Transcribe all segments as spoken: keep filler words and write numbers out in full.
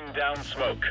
beam down smoke.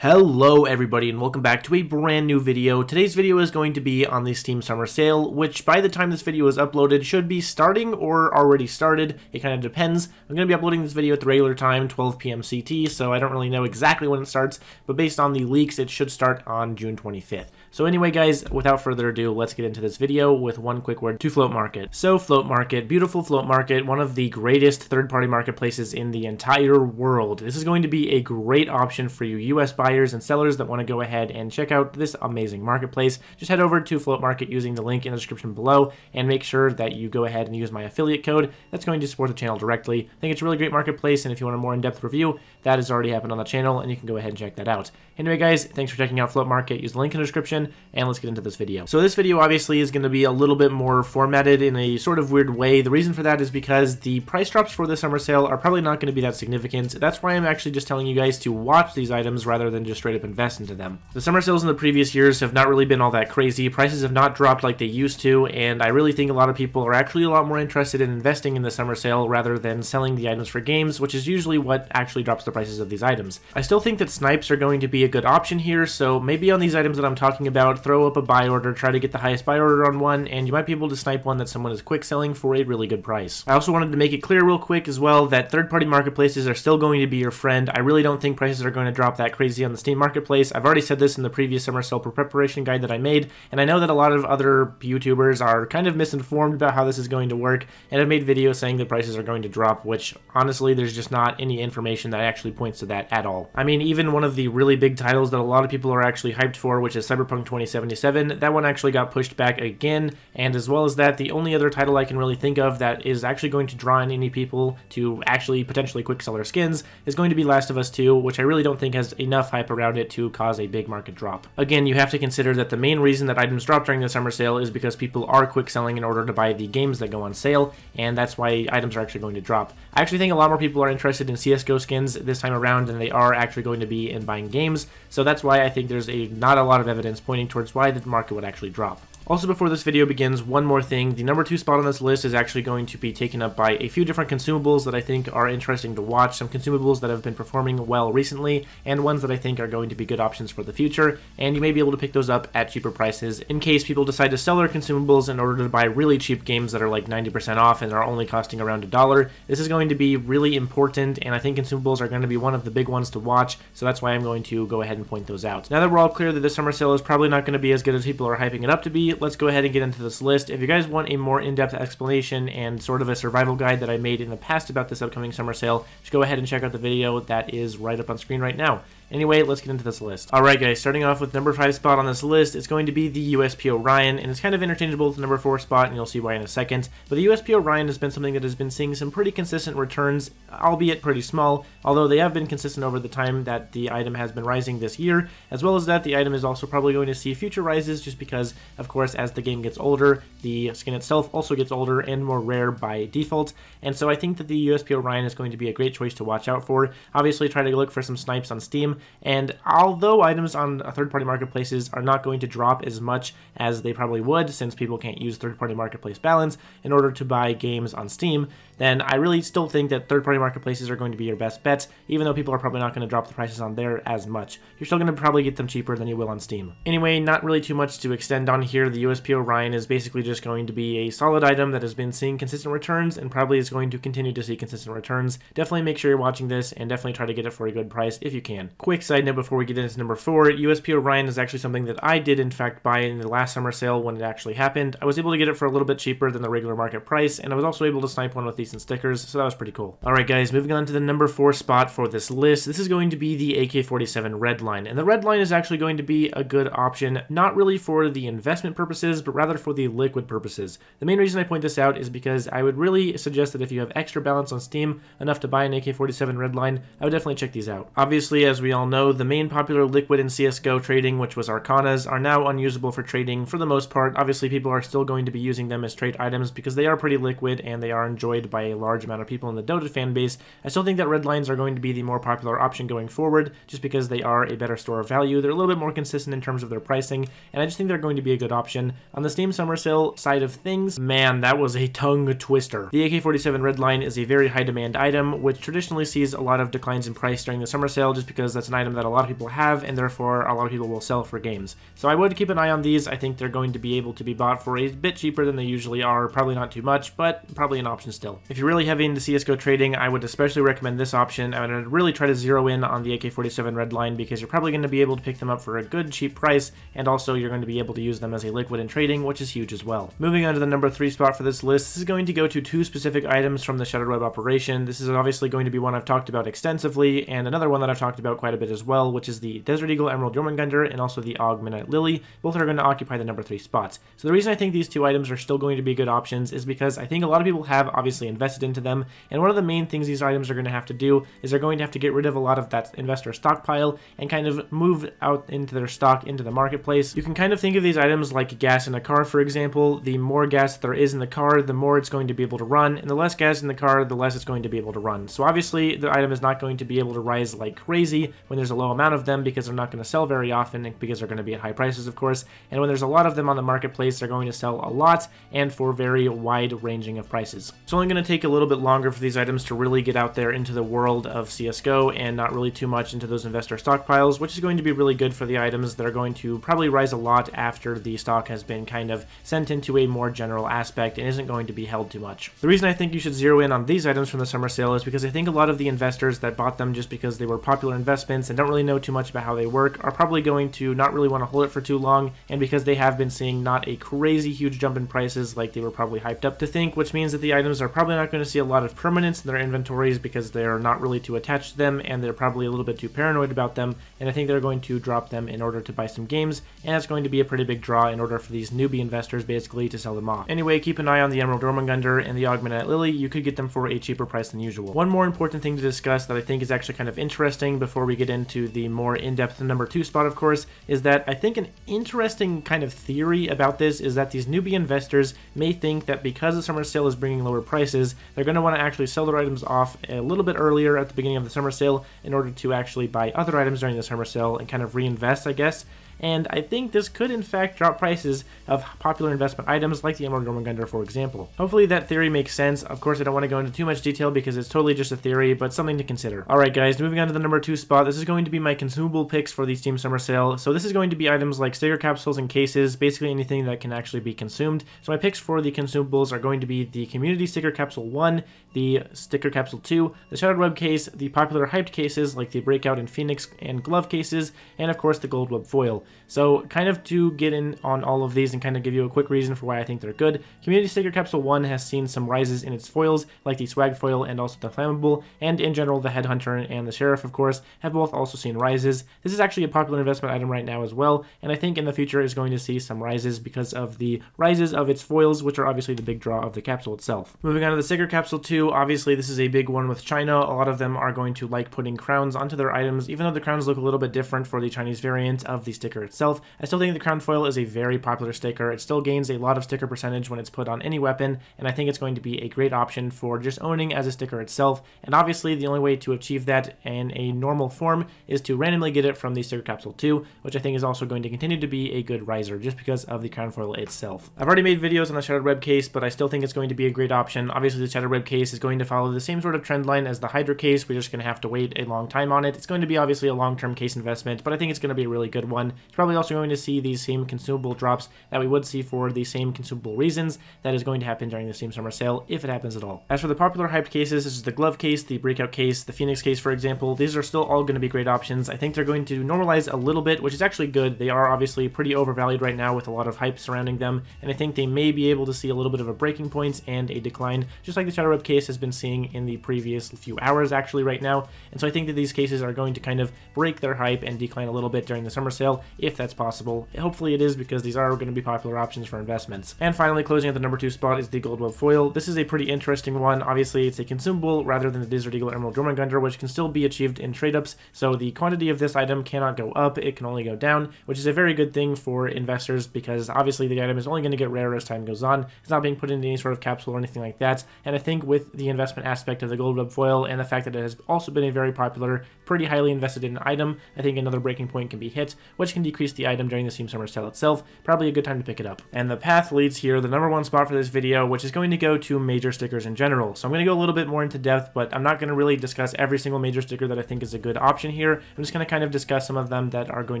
Hello everybody and welcome back to a brand new video. Today's video is going to be on the Steam Summer Sale, which by the time this video is uploaded should be starting or already started. It kind of depends. I'm going to be uploading this video at the regular time, twelve p m C T, so I don't really know exactly when it starts, but based on the leaks, it should start on June twenty-fifth. So anyway guys, without further ado, let's get into this video with one quick word to Float Market. So Float Market, beautiful Float Market, one of the greatest third-party marketplaces in the entire world. This is going to be a great option for you U S buyers. Buyers and sellers that want to go ahead and check out this amazing marketplace. Just head over to Float Market using the link in the description below and make sure that you go ahead and use my affiliate code. That's going to support the channel directly. I think it's a really great marketplace, and if you want a more in-depth review, that has already happened on the channel and you can go ahead and check that out. Anyway guys, thanks for checking out Float Market. Use the link in the description and let's get into this video. So this video obviously is going to be a little bit more formatted in a sort of weird way. The reason for that is because the price drops for the summer sale are probably not going to be that significant. That's why I'm actually just telling you guys to watch these items rather than and just straight up invest into them. The summer sales in the previous years have not really been all that crazy. Prices have not dropped like they used to, and I really think a lot of people are actually a lot more interested in investing in the summer sale rather than selling the items for games, which is usually what actually drops the prices of these items. I still think that snipes are going to be a good option here, so maybe on these items that I'm talking about, throw up a buy order, try to get the highest buy order on one, and you might be able to snipe one that someone is quick selling for a really good price. I also wanted to make it clear real quick as well that third-party marketplaces are still going to be your friend. I really don't think prices are going to drop that crazy on the Steam Marketplace. I've already said this in the previous summer sale preparation guide that I made, and I know that a lot of other YouTubers are kind of misinformed about how this is going to work, and I've made videos saying that prices are going to drop, which honestly there's just not any information that actually points to that at all. I mean, even one of the really big titles that a lot of people are actually hyped for, which is Cyberpunk twenty seventy-seven, that one actually got pushed back again, and as well as that, the only other title I can really think of that is actually going to draw in any people to actually potentially quick sell their skins is going to be Last of Us two, which I really don't think has enough hype around it to cause a big market drop. Again, you have to consider that the main reason that items drop during the summer sale is because people are quick selling in order to buy the games that go on sale, and that's why items are actually going to drop. I actually think a lot more people are interested in C S G O skins this time around than they are actually going to be in buying games, so that's why I think there's a, not a lot of evidence pointing towards why the market would actually drop. Also, before this video begins, one more thing. The number two spot on this list is actually going to be taken up by a few different consumables that I think are interesting to watch, some consumables that have been performing well recently, and ones that I think are going to be good options for the future, and you may be able to pick those up at cheaper prices in case people decide to sell their consumables in order to buy really cheap games that are like ninety percent off and are only costing around a dollar. This is going to be really important, and I think consumables are going to be one of the big ones to watch, so that's why I'm going to go ahead and point those out. Now that we're all clear that this summer sale is probably not going to be as good as people are hyping it up to be, let's go ahead and get into this list. If you guys want a more in-depth explanation and sort of a survival guide that I made in the past about this upcoming summer sale, just go ahead and check out the video that is right up on screen right now. Anyway, let's get into this list. Alright guys, starting off with number five spot on this list, it's going to be the U S P Orion, and it's kind of interchangeable with the number four spot, and you'll see why in a second, but the U S P Orion has been something that has been seeing some pretty consistent returns, albeit pretty small, although they have been consistent over the time that the item has been rising this year, as well as that the item is also probably going to see future rises just because, of course, as the game gets older, the skin itself also gets older and more rare by default, and so I think that the U S P Orion is going to be a great choice to watch out for. Obviously, try to look for some snipes on Steam, and although items on third-party marketplaces are not going to drop as much as they probably would since people can't use third-party marketplace balance in order to buy games on Steam, then I really still think that third-party marketplaces are going to be your best bets, even though people are probably not going to drop the prices on there as much. You're still going to probably get them cheaper than you will on Steam. Anyway, not really too much to extend on here. The U S P Orion is basically just going to be a solid item that has been seeing consistent returns and probably is going to continue to see consistent returns. Definitely make sure you're watching this and definitely try to get it for a good price if you can. Quick side note before we get into number four, U S P Orion is actually something that I did in fact buy in the last summer sale when it actually happened. I was able to get it for a little bit cheaper than the regular market price, and I was also able to snipe one with decent stickers, so that was pretty cool. Alright guys, moving on to the number four spot for this list, this is going to be the A K forty-seven Redline, and the Redline is actually going to be a good option, not really for the investment purposes, but rather for the liquid purposes. The main reason I point this out is because I would really suggest that if you have extra balance on Steam, enough to buy an A K forty-seven Redline, I would definitely check these out. Obviously, as we all know, the main popular liquid in C S G O trading, which was Arcanas, are now unusable for trading for the most part. Obviously, people are still going to be using them as trade items because they are pretty liquid and they are enjoyed by by a large amount of people in the Dota fan base, I still think that red lines are going to be the more popular option going forward, just because they are a better store of value, they're a little bit more consistent in terms of their pricing, and I just think they're going to be a good option. On the Steam Summer Sale side of things, man, that was a tongue twister. The A K forty-seven Redline is a very high demand item, which traditionally sees a lot of declines in price during the summer sale, just because that's an item that a lot of people have, and therefore a lot of people will sell for games. So I would keep an eye on these. I think they're going to be able to be bought for a bit cheaper than they usually are, probably not too much, but probably an option still. If you're really heavy into C S G O trading, I would especially recommend this option. I would really try to zero in on the A K forty-seven Redline, because you're probably going to be able to pick them up for a good cheap price, and also you're going to be able to use them as a liquid in trading, which is huge as well. Moving on to the number three spot for this list, this is going to go to two specific items from the Shattered Web operation. This is obviously going to be one I've talked about extensively, and another one that I've talked about quite a bit as well, which is the Desert Eagle Emerald Jormungandr and also the Aug Midnight Lily. Both are going to occupy the number three spots. So the reason I think these two items are still going to be good options is because I think a lot of people have obviously invested into them, and one of the main things these items are going to have to do is they're going to have to get rid of a lot of that investor stockpile and kind of move out into their stock into the marketplace. You can kind of think of these items like gas in a car, for example. The more gas there is in the car, the more it's going to be able to run, and the less gas in the car, the less it's going to be able to run. So obviously the item is not going to be able to rise like crazy when there's a low amount of them, because they're not going to sell very often, because they're going to be at high prices, of course, and when there's a lot of them on the marketplace, they're going to sell a lot and for very wide ranging of prices. It's only going to take a little bit longer for these items to really get out there into the world of C S G O and not really too much into those investor stockpiles, which is going to be really good for the items that are going to probably rise a lot after the stock has been kind of sent into a more general aspect and isn't going to be held too much. The reason I think you should zero in on these items from the summer sale is because I think a lot of the investors that bought them just because they were popular investments and don't really know too much about how they work are probably going to not really want to hold it for too long, and because they have been seeing not a crazy huge jump in prices like they were probably hyped up to think, which means that the items are probably not going to see a lot of permanence in their inventories because they're not really too attached to them and they're probably a little bit too paranoid about them, and I think they're going to drop them in order to buy some games, and that's going to be a pretty big draw in order for these newbie investors basically to sell them off. Anyway, keep an eye on the Emerald Jormungandr and the Aug Midnight Lily. You could get them for a cheaper price than usual. One more important thing to discuss that I think is actually kind of interesting before we get into the more in-depth number two spot, of course, is that I think an interesting kind of theory about this is that these newbie investors may think that because the summer sale is bringing lower prices, they're going to want to actually sell their items off a little bit earlier at the beginning of the summer sale in order to actually buy other items during the summer sale and kind of reinvest, I guess. And I think this could in fact drop prices of popular investment items like the Emerald Jormungandr, for example. Hopefully that theory makes sense. Of course, I don't want to go into too much detail because it's totally just a theory, but something to consider. Alright guys, moving on to the number two spot. This is going to be my consumable picks for the Steam Summer Sale. So this is going to be items like sticker capsules and cases, basically anything that can actually be consumed. So my picks for the consumables are going to be the Community Sticker Capsule one, the Sticker Capsule two, the Shattered Web Case, the popular hyped cases like the Breakout and Phoenix and Glove Cases, and of course the Goldweb Foil. So kind of to get in on all of these and kind of give you a quick reason for why I think they're good, Community Sticker Capsule one has seen some rises in its foils, like the Swag Foil and also the Flammable, and in general the Headhunter and the Sheriff, of course, have both also seen rises. This is actually a popular investment item right now as well, and I think in the future is going to see some rises because of the rises of its foils, which are obviously the big draw of the capsule itself. Moving on to the Sticker Capsule two, obviously this is a big one with China. A lot of them are going to like putting crowns onto their items, even though the crowns look a little bit different for the Chinese variant of the sticker itself. I still think the crown foil is a very popular sticker. It still gains a lot of sticker percentage when it's put on any weapon, and I think it's going to be a great option for just owning as a sticker itself, and obviously the only way to achieve that in a normal form is to randomly get it from the Sticker Capsule two, which I think is also going to continue to be a good riser just because of the crown foil itself. I've already made videos on the Shattered Web Case, but I still think it's going to be a great option. Obviously the Shattered Web Case is going to follow the same sort of trend line as the Hydra Case. We're just going to have to wait a long time on it. It's going to be obviously a long-term case investment, but I think it's going to be a really good one. It's probably also going to see these same consumable drops that we would see for the same consumable reasons that is going to happen during the Steam Summer Sale, if it happens at all. As for the popular hyped cases, this is the Glove Case, the Breakout Case, the Phoenix Case, for example. These are still all going to be great options. I think they're going to normalize a little bit, which is actually good. They are obviously pretty overvalued right now with a lot of hype surrounding them, and I think they may be able to see a little bit of a breaking point and a decline, just like the Shadow Web Case has been seeing in the previous few hours actually right now. And so I think that these cases are going to kind of break their hype and decline a little bit during the summer sale, if that's possible. Hopefully it is, because these are going to be popular options for investments. And finally, closing at the number two spot is the Goldweb Foil. This is a pretty interesting one. Obviously, it's a consumable rather than the Desert Eagle Emerald Jormungandr, which can still be achieved in trade-ups, so the quantity of this item cannot go up, it can only go down, which is a very good thing for investors, because obviously the item is only going to get rarer as time goes on. It's not being put into any sort of capsule or anything like that, and I think with the investment aspect of the Goldweb Foil and the fact that it has also been a very popular, pretty highly invested in item, I think another breaking point can be hit, which can decrease the item during the Steam Summer Sale itself. Probably a good time to pick it up. And the path leads here, the number one spot for this video, which is going to go to major stickers in general. So I'm going to go a little bit more into depth, but I'm not going to really discuss every single major sticker that I think is a good option here. I'm just going to kind of discuss some of them that are going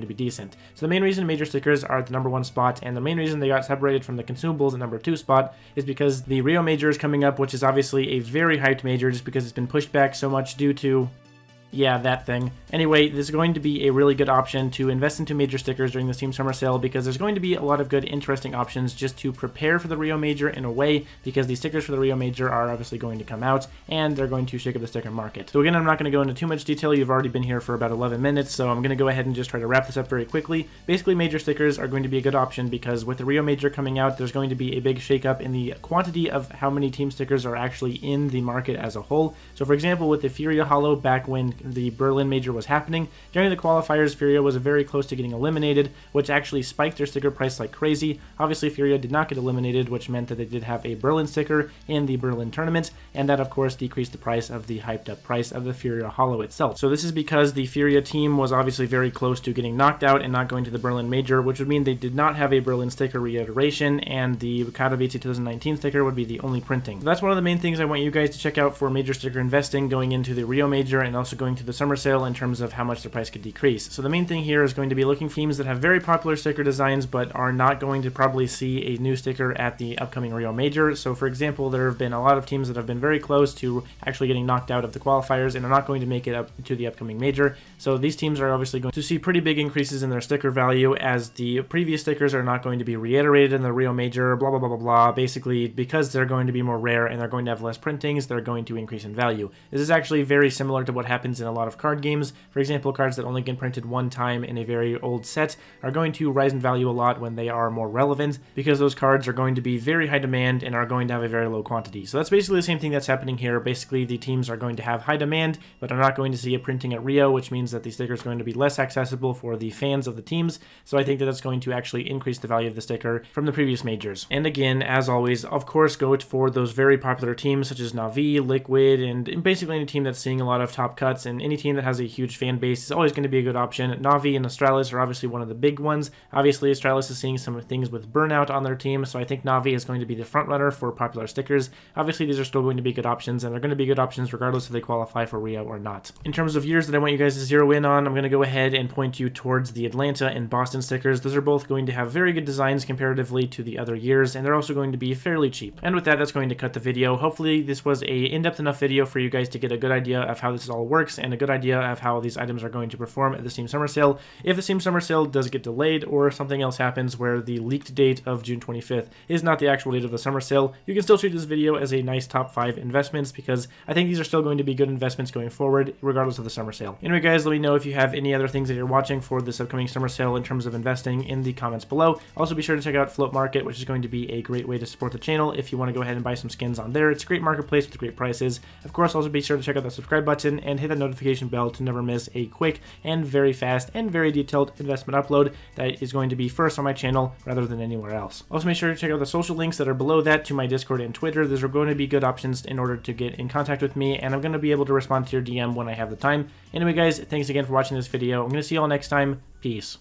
to be decent. So the main reason major stickers are at the number one spot, and the main reason they got separated from the consumables at number two spot, is because the Rio Major is coming up, which is obviously a very hyped major just because it's been pushed back so much due to... yeah, that thing. Anyway, this is going to be a really good option to invest into major stickers during the Steam Summer Sale, because there's going to be a lot of good, interesting options just to prepare for the Rio Major in a way, because the stickers for the Rio Major are obviously going to come out, and they're going to shake up the sticker market. So again, I'm not going to go into too much detail. You've already been here for about eleven minutes, so I'm going to go ahead and just try to wrap this up very quickly. Basically, major stickers are going to be a good option because with the Rio Major coming out, there's going to be a big shakeup in the quantity of how many team stickers are actually in the market as a whole. So for example, with the Furia Hollow, back when the Berlin Major was happening, during the qualifiers, Furia was very close to getting eliminated, which actually spiked their sticker price like crazy. Obviously, Furia did not get eliminated, which meant that they did have a Berlin sticker in the Berlin tournament, and that, of course, decreased the price of the hyped-up price of the Furia Hollow itself. So this is because the Furia team was obviously very close to getting knocked out and not going to the Berlin Major, which would mean they did not have a Berlin sticker reiteration, and the Katowice twenty nineteen sticker would be the only printing. So that's one of the main things I want you guys to check out for major sticker investing going into the Rio Major and also going to the Summer Sale in terms of how much their price could decrease. So the main thing here is going to be looking for teams that have very popular sticker designs but are not going to probably see a new sticker at the upcoming Rio Major. So for example, there have been a lot of teams that have been very close to actually getting knocked out of the qualifiers and are not going to make it up to the upcoming Major. So these teams are obviously going to see pretty big increases in their sticker value, as the previous stickers are not going to be reiterated in the Rio Major, blah blah blah blah blah, basically because they're going to be more rare and they're going to have less printings, they're going to increase in value. This is actually very similar to what happened in a lot of card games. For example, cards that only get printed one time in a very old set are going to rise in value a lot when they are more relevant, because those cards are going to be very high demand and are going to have a very low quantity. So that's basically the same thing that's happening here. Basically, the teams are going to have high demand, but are not going to see a printing at Rio, which means that the sticker is going to be less accessible for the fans of the teams. So I think that that's going to actually increase the value of the sticker from the previous majors. And again, as always, of course, go for those very popular teams such as NaVi, Liquid, and basically any team that's seeing a lot of top cuts, and any team that has a huge fan base is always going to be a good option. NaVi and Astralis are obviously one of the big ones. Obviously, Astralis is seeing some things with burnout on their team, so I think NaVi is going to be the front runner for popular stickers. Obviously, these are still going to be good options, and they're going to be good options regardless if they qualify for Rio or not. In terms of years that I want you guys to zero in on, I'm going to go ahead and point you towards the Atlanta and Boston stickers. Those are both going to have very good designs comparatively to the other years, and they're also going to be fairly cheap. And with that, that's going to cut the video. Hopefully, this was a in-depth enough video for you guys to get a good idea of how this all works and a good idea of how these items are going to perform at the Steam Summer Sale. If the Steam Summer Sale does get delayed or something else happens where the leaked date of June twenty-fifth is not the actual date of the Summer Sale, you can still treat this video as a nice top five investments, because I think these are still going to be good investments going forward regardless of the Summer Sale. Anyway guys, let me know if you have any other things that you're watching for this upcoming Summer Sale in terms of investing in the comments below. Also be sure to check out Float Market, which is going to be a great way to support the channel if you want to go ahead and buy some skins on there. It's a great marketplace with great prices. Of course, also be sure to check out the subscribe button and hit that notification bell to never miss a quick and very fast and very detailed investment upload that is going to be first on my channel rather than anywhere else. Also make sure to check out the social links that are below that to my Discord and Twitter. Those are going to be good options in order to get in contact with me, and I'm going to be able to respond to your D M when I have the time. Anyway guys, thanks again for watching this video. I'm going to see you all next time. Peace.